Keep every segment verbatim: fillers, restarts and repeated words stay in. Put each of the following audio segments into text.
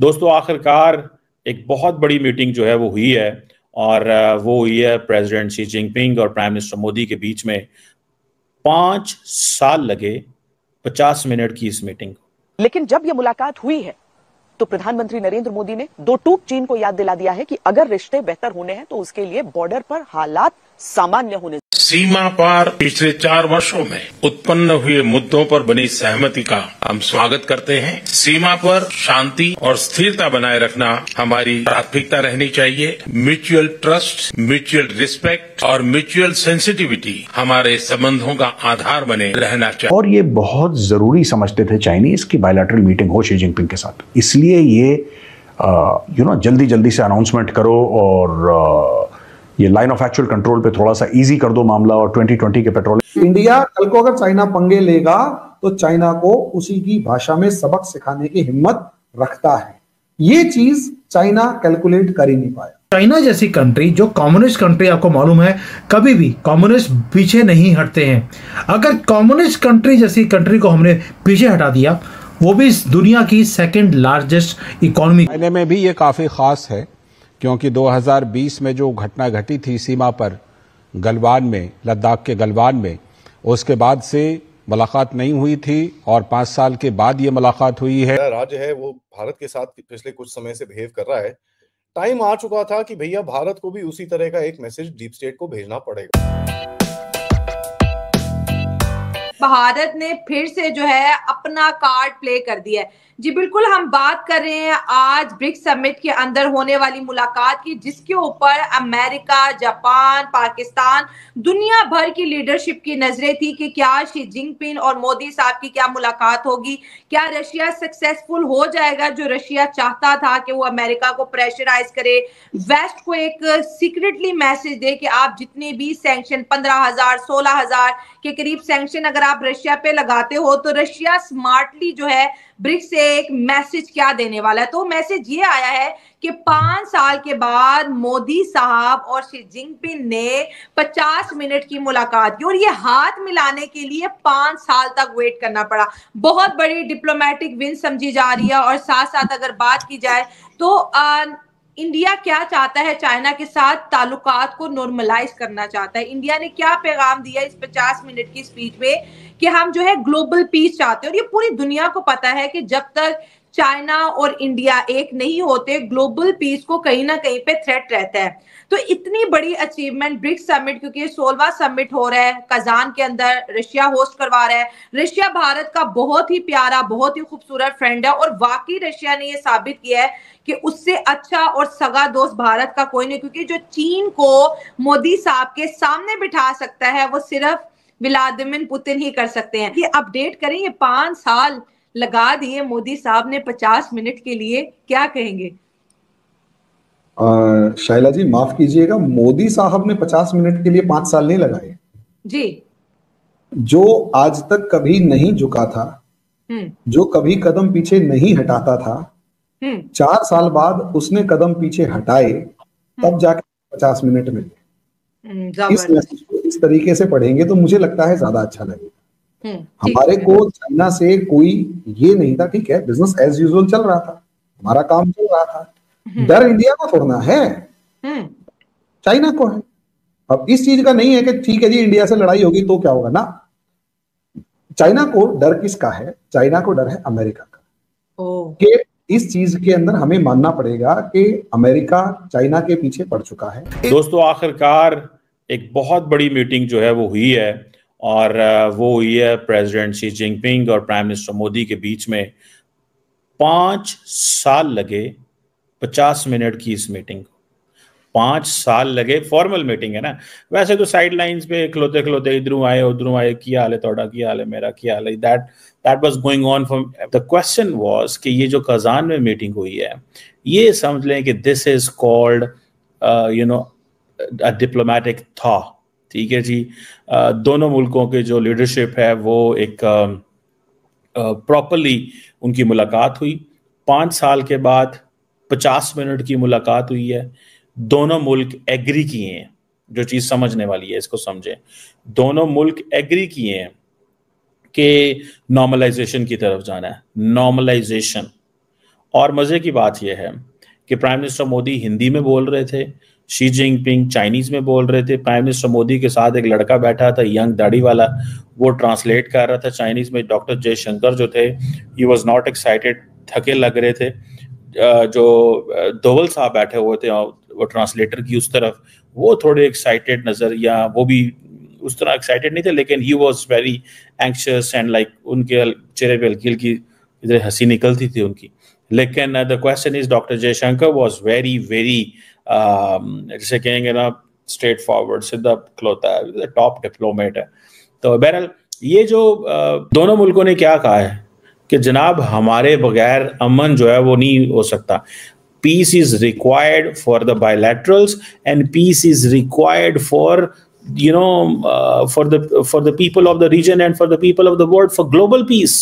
दोस्तों आखिरकार एक बहुत बड़ी मीटिंग जो है वो हुई है, और वो हुई है प्रेसिडेंट शी जिनपिंग और प्राइम मिनिस्टर मोदी के बीच में। पांच साल लगे पचास मिनट की इस मीटिंग को। लेकिन जब ये मुलाकात हुई है तो प्रधानमंत्री नरेंद्र मोदी ने दो टूक चीन को याद दिला दिया है कि अगर रिश्ते बेहतर होने हैं तो उसके लिए बॉर्डर पर हालात सामान्य होने। सीमा पार पिछले चार वर्षों में उत्पन्न हुए मुद्दों पर बनी सहमति का हम स्वागत करते हैं। सीमा पर शांति और स्थिरता बनाए रखना हमारी प्राथमिकता रहनी चाहिए। म्यूचुअल ट्रस्ट, म्यूचुअल रिस्पेक्ट और म्यूचुअल सेंसिटिविटी हमारे संबंधों का आधार बने रहना चाहिए। और ये बहुत जरूरी समझते थे चाइनीज की बायलैटरल मीटिंग हो शी जिनपिंग के साथ, इसलिए ये यू नो जल्दी जल्दी से अनाउंसमेंट करो और आ, ये लाइन ऑफ एक्चुअल कंट्रोल पे थोड़ा सा इजी कर दो मामला और ट्वेंटी ट्वेंटी के पेट्रोल। इंडिया कल को अगर चाइना पंगे लेगा तो चाइना को उसी की भाषा में सबक सिखाने की हिम्मत रखता है। ये चीज चाइना कैलकुलेट कर ही नहीं पाया। चाइना जैसी कंट्री जो कम्युनिस्ट कंट्री, आपको मालूम है कभी भी कम्युनिस्ट पीछे नहीं हटते हैं। अगर कम्युनिस्ट कंट्री जैसी कंट्री को हमने पीछे हटा दिया, वो भी इस दुनिया की सेकेंड लार्जेस्ट इकोनॉमी। चाइना में भी ये काफी खास है क्योंकि दो हज़ार बीस में जो घटना घटी थी सीमा पर गलवान में, लद्दाख के गलवान में, उसके बाद से मुलाकात नहीं हुई थी और पाँच साल के बाद ये मुलाकात हुई है। राज्य है वो भारत के साथ पिछले कुछ समय से बिहेव कर रहा है। टाइम आ चुका था कि भैया भारत को भी उसी तरह का एक मैसेज डीप स्टेट को भेजना पड़ेगा। भारत ने फिर से जो है अपना कार्ड प्ले कर दिया है। जी बिल्कुल, हम बात कर रहे हैं आज ब्रिक्स समिट के अंदर होने वाली मुलाकात की, जिसके ऊपर अमेरिका, जापान, पाकिस्तान, दुनिया भर की लीडरशिप की नजरें थी कि क्या शी जिनपिंग और मोदी साहब की क्या मुलाकात होगी, क्या रशिया सक्सेसफुल हो जाएगा। जो रशिया चाहता था कि वो अमेरिका को प्रेशराइज करे, वेस्ट को एक सीक्रेटली मैसेज दे कि आप जितने भी सैंक्शन पंद्रह हजार सोलह हजार के करीब सैंक्शन अगर आप रशिया पे लगाते हो तो रशिया स्मार्टली जो है ब्रिक्स से एक मैसेज क्या देने वाला है। तो मैसेज ये आया है कि पांच साल के बाद मोदी साहब और शी जिनपिंग ने पचास मिनट की मुलाकात की और ये हाथ मिलाने के लिए पांच साल तक वेट करना पड़ा। बहुत बड़ी डिप्लोमेटिक विन समझी जा रही है। और साथ साथ अगर बात की जाए तो आ, इंडिया क्या चाहता है, चाइना के साथ ताल्लुकात को नॉर्मलाइज करना चाहता है। इंडिया ने क्या पैगाम दिया इस पचास मिनट की स्पीच में कि हम जो है ग्लोबल पीस चाहते हैं। और ये पूरी दुनिया को पता है कि जब तक चाइना और इंडिया एक नहीं होते, ग्लोबल पीस को कहीं ना कहीं पे थ्रेट रहता है। तो इतनी बड़ी अचीवमेंट ब्रिक्स समिट, क्योंकि सोलहवां समिट हो रहा है कज़ान के अंदर, रशिया होस्ट करवा रहा है। रशिया भारत का बहुत ही प्यारा, बहुत ही खूबसूरत फ्रेंड है और वाकई रशिया ने यह साबित किया है कि उससे अच्छा और सगा दोस्त भारत का कोई नहीं, क्योंकि जो चीन को मोदी साहब के सामने बिठा सकता है वो सिर्फ व्लादिमीर पुतिन ही कर सकते हैं। ये अपडेट करें, ये पांच साल लगा दिए मोदी साहब ने पचास मिनट के लिए, क्या कहेंगे? आ, शायला जी माफ कीजिएगा, मोदी साहब ने पचास मिनट के लिए पांच साल नहीं लगाए जी। जो आज तक कभी नहीं झुका था, जो कभी कदम पीछे नहीं हटाता था, चार साल बाद उसने कदम पीछे हटाए, तब जाके पचास मिनट मिले। इस मैसेज को इस तरीके से पढ़ेंगे तो मुझे लगता है ज्यादा अच्छा लगेगा। हमारे को चाइना से कोई ये नहीं था, ठीक है बिजनेस एज यूजुअल चल रहा था, हमारा काम चल रहा था। डर इंडिया को थोड़ा है, चाइना को है। अब इस चीज का नहीं है कि ठीक है जी इंडिया से लड़ाई होगी तो क्या होगा ना। चाइना को डर किसका है? चाइना को डर है अमेरिका का, कि इस चीज के अंदर हमें मानना पड़ेगा कि अमेरिका चाइना के पीछे पड़ चुका है। दोस्तों आखिरकार एक बहुत बड़ी मीटिंग जो है वो हुई है और वो हुई है प्रेसिडेंट शी जिनपिंग और प्राइम मिनिस्टर मोदी के बीच में। पाँच साल लगे पचास मिनट की इस मीटिंग को। पाँच साल लगे, फॉर्मल मीटिंग है ना। वैसे तो साइड लाइन्स पे खलोते खलोते इधरों आए उधरों आए, क्या हाल है तोड़ा, क्या हाल है मेरा, क्या हाल है, that that was going on from. The question was कि ये जो कज़ान में मीटिंग हुई है, ये समझ लें कि this is called you know a diplomatic thaw. ठीक है जी, दोनों मुल्कों के जो लीडरशिप है वो एक प्रॉपरली उनकी मुलाकात हुई। पाँच साल के बाद पचास मिनट की मुलाकात हुई है। दोनों मुल्क एग्री किए हैं, जो चीज़ समझने वाली है इसको समझें। दोनों मुल्क एग्री किए हैं कि नॉर्मलाइजेशन की तरफ जाना है, नॉर्मलाइजेशन। और मजे की बात यह है कि प्राइम मिनिस्टर मोदी हिंदी में बोल रहे थे, शी जिनपिंग चाइनीज में बोल रहे थे। प्राइम मिनिस्टर मोदी के साथ एक लड़का बैठा था, यंग दाढ़ी वाला, वो ट्रांसलेट कर रहा था चाइनीज में। डॉक्टर जयशंकर जो थे, ही वॉज नॉट एक्साइटेड, थके लग रहे थे। जो दोवल साहब बैठे हुए थे वो ट्रांसलेटर की उस तरफ, वो थोड़े एक्साइटेड नजर, या वो भी उस तरह एक्साइटेड नहीं थे, लेकिन he was very anxious and like उनके चेहरे पे हल्की हल्की हंसी निकलती थी उनकी। लेकिन the question is doctor Jaishankar was very very जैसे कहेंगे ना स्ट्रेट फॉरवर्ड, सीधा खलोता है, टॉप डिप्लोमेट है। तो बहरहाल ये जो uh, दोनों मुल्कों ने क्या कहा है कि जनाब हमारे बगैर अमन जो है वो नहीं हो सकता। Peace is required for the bilaterals and peace is required for you know uh, for the for the people of the region and for the people of the world for global peace.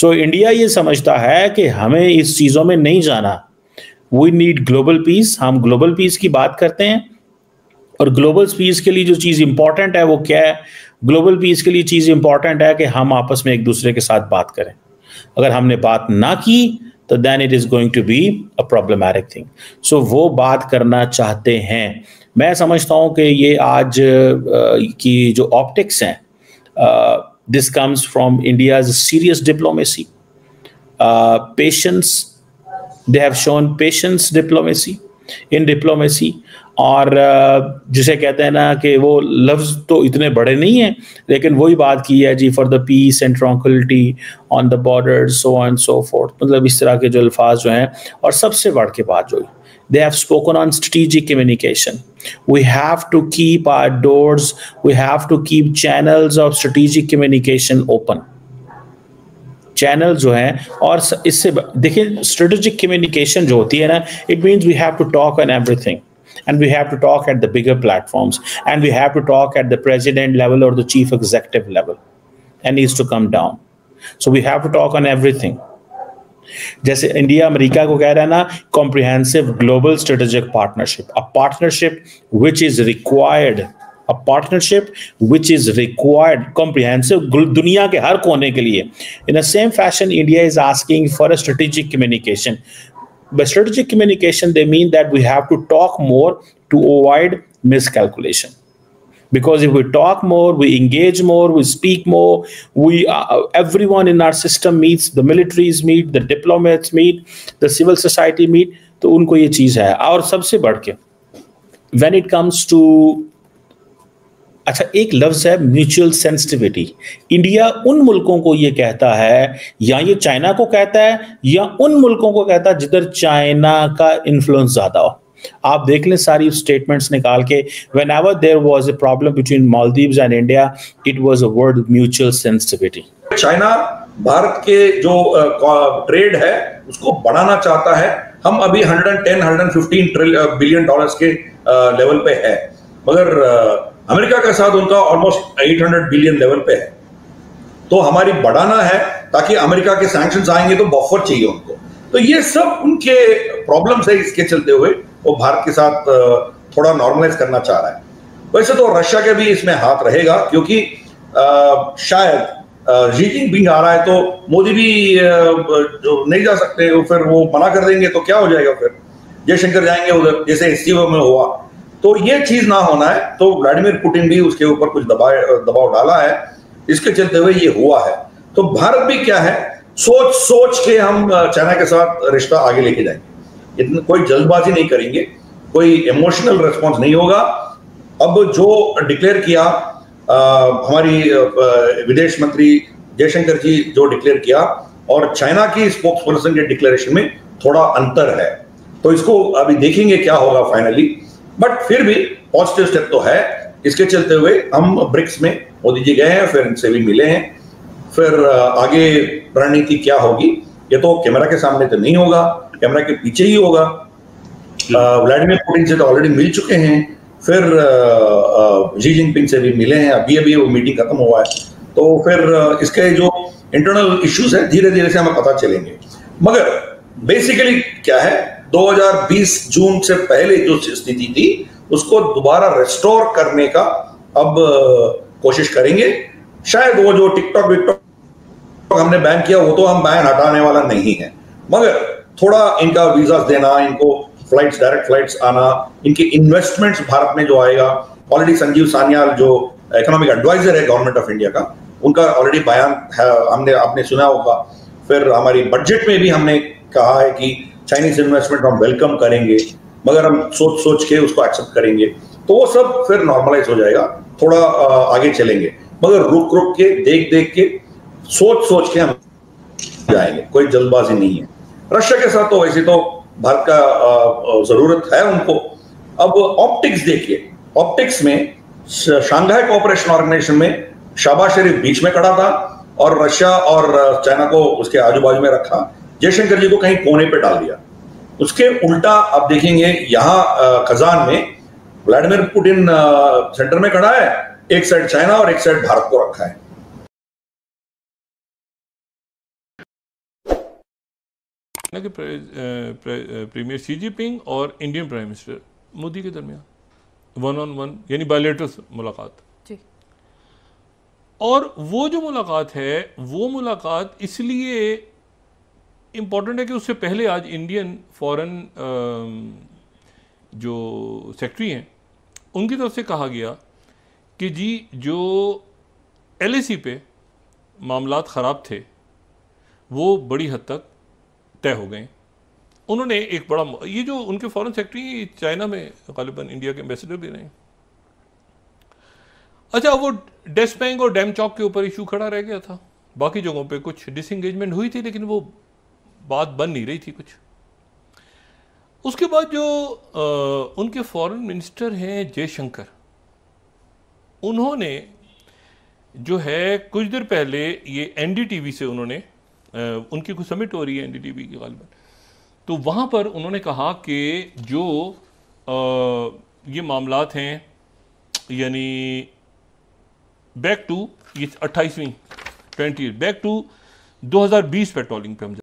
So India ये समझता है कि हमें इस चीज़ों में नहीं जाना, we need global peace। हम global peace की बात करते हैं और global peace के लिए जो चीज़ important है वो क्या है? Global peace के लिए चीज़ important है कि हम आपस में एक दूसरे के साथ बात करें। अगर हमने बात ना की तो then it is going to be a problematic thing। So वो बात करना चाहते हैं। मैं समझता हूँ कि ये आज की जो ऑप्टिक्स हैं, this comes from India's serious diplomacy, patience, they have shown patience diplomacy in diplomacy. और uh, जिसे कहते हैं ना कि वो लफ्ज़ तो इतने बड़े नहीं हैं, लेकिन वही बात की है जी, for the peace and tranquillity on the border, so on so forth, मतलब इस तरह के जो अल्फाज जो हैं। और सबसे बढ़ के बात जो है, they have spoken on strategic communication, we have to keep our doors, we have to keep channels of strategic communication open, channel jo hai। aur isse dekhiye strategic communication jo hoti hai na, it means we have to talk on everything and we have to talk at the bigger platforms and we have to talk at the president level or the chief executive level and needs to come down, so we have to talk on everything। जैसे India America को कह रहा है ना, comprehensive global strategic partnership, a partnership which is required, a partnership which is required comprehensive, दुनिया के हर कोने के लिए। In the same fashion India is asking for a strategic communication. By strategic communication they mean that we have to talk more to avoid miscalculation, because if we talk more, we engage more, we speak more, we uh, everyone in our system meets, the militaries meet, the diplomats meet, the civil society meet, तो उनको ये चीज़ है। और सबसे बढ़ के when it comes to, अच्छा एक लफ्ज़ है mutual sensitivity। इंडिया उन मुल्कों को ये कहता है, या ये चाइना को कहता है, या उन मुल्कों को कहता है जिधर चाइना का इन्फ्लुएंस ज़्यादा हो। आप देख लें सारी स्टेटमेंट्स निकाल के, whenever there was a problem between Maldives and India, it was a word mutual sensitivity. China Bharat के जो ट्रेड है उसको बढ़ाना चाहता है। हम अभी एक सौ दस एक सौ पंद्रह बिलियन डॉलर्स के लेवल पे है, मगर अमेरिका के साथ उनका ऑलमोस्ट आठ सौ बिलियन लेवल पे है। तो हमारी बढ़ाना है ताकि अमेरिका के सैंक्शंस आएंगे तो बफर चाहिए उनको। तो ये सब उनके प्रॉब्लम्स है, इसके चलते हुए वो भारत के साथ थोड़ा नॉर्मलाइज करना चाह रहा है। वैसे तो रशिया के भी इसमें हाथ रहेगा, क्योंकि आ, शायद शी जिनपिंग आ रहा है तो मोदी भी जो नहीं जा सकते, वो फिर वो मना कर देंगे तो क्या हो जाएगा, फिर जयशंकर जाएंगे उधर, जैसे इस्तीफे में हुआ। तो ये चीज ना होना है, तो व्लादिमीर पुतिन भी उसके ऊपर कुछ दबाव दबाव डाला है, इसके चलते हुए ये हुआ है। तो भारत भी क्या है, सोच सोच के हम चाइना के साथ रिश्ता आगे लेके जाएंगे, इतनी कोई जल्दबाजी नहीं करेंगे, कोई इमोशनल रेस्पॉन्स नहीं होगा। अब जो डिक्लेयर किया आ, हमारी आ, विदेश मंत्री जयशंकर जी जो डिक्लेयर किया और चाइना की स्पोक्स पर्सन के डिक्लेरेशन में थोड़ा अंतर है, तो इसको अभी देखेंगे क्या होगा फाइनली। बट फिर भी पॉजिटिव स्टेप तो है, इसके चलते हुए हम ब्रिक्स में मोदी जी गए हैं, फिर इनसे भी मिले हैं, फिर आगे रणनीति क्या होगी ये तो कैमरा के सामने तो नहीं होगा, कैमरा के पीछे ही होगा। व्लादिमीर पुतिन से तो ऑलरेडी मिल चुके हैं, फिर शी जिनपिंग से भी मिले हैं, अभी अभी वो मीटिंग खत्म हुआ है। तो फिर इसके जो इंटरनल इश्यूज है धीरे धीरे से हमें पता चलेंगे। मगर बेसिकली क्या है, दो हज़ार बीस जून से पहले जो स्थिति थी उसको दोबारा रेस्टोर करने का अब कोशिश करेंगे। शायद वो जो टिकटॉक विकटॉक हमने बैन किया वो तो हम बैन हटाने वाला नहीं है, मगर थोड़ा इनका वीजा देना, इनको फ्लाइट्स, डायरेक्ट फ्लाइट्स आना, इनके इन्वेस्टमेंट्स भारत में जो आएगा। ऑलरेडी संजीव सान्याल जो इकोनॉमिक एडवाइजर है गवर्नमेंट ऑफ इंडिया का, उनका ऑलरेडी बयान है, हमने आपने सुना होगा। फिर हमारी बजट में भी हमने कहा है कि चाइनीज इन्वेस्टमेंट हम वेलकम करेंगे, मगर हम सोच सोच के उसको एक्सेप्ट करेंगे। तो वो सब फिर नॉर्मलाइज हो जाएगा, थोड़ा आगे चलेंगे, मगर रुक रुक के, देख देख के, सोच सोच के हम जाएंगे, कोई जल्दबाजी नहीं है। रशिया के साथ तो वैसे तो भारत का जरूरत है उनको। अब ऑप्टिक्स देखिए, ऑप्टिक्स में शंघाई कोऑपरेशन ऑर्गेनाइजेशन में शाबाज शरीफ बीच में खड़ा था और रशिया और चाइना को उसके आजू बाजू में रखा, जयशंकर जी को कहीं कोने पे डाल दिया। उसके उल्टा आप देखेंगे यहाँ कज़ान में व्लादिमीर पुतिन सेंटर में खड़ा है, एक साइड चाइना और एक साइड भारत को रखा है। कि प्रीमियर शी जिनपिंग और इंडियन प्राइम मिनिस्टर मोदी के दरमियान वन ऑन वन यानी बायलैटरल मुलाकात, और वो जो मुलाकात है वो मुलाकात इसलिए इम्पॉर्टेंट है कि उससे पहले आज इंडियन फॉरेन जो सेक्रेटरी हैं उनकी तरफ से कहा गया कि जी जो एलएसी पे मामलात ख़राब थे वो बड़ी हद तक तय हो गए। उन्होंने एक बड़ा, ये जो उनके फॉरेन सेक्रेटरी चाइना में ग़ालिबन इंडिया के एम्बेसडर भी रहे। अच्छा, वो डेपसांग और डैम चौक के ऊपर इशू खड़ा रह गया था, बाकी जगहों पे कुछ डिसएंगेजमेंट हुई थी लेकिन वो बात बन नहीं रही थी कुछ। उसके बाद जो आ, उनके फॉरेन मिनिस्टर हैं जयशंकर, उन्होंने जो है कुछ देर पहले ये एनडीटीवी से उन्होंने आ, उनकी कुछ समिट हो रही है एनडीटीवी की ग़ालिबन, तो वहाँ पर उन्होंने कहा कि जो आ, ये मामलात हैं यानी बैक टू ये अट्ठाईसवीं ट्वेंटी बैक टू दो हज़ार बीस पेट्रोलिंग पे हम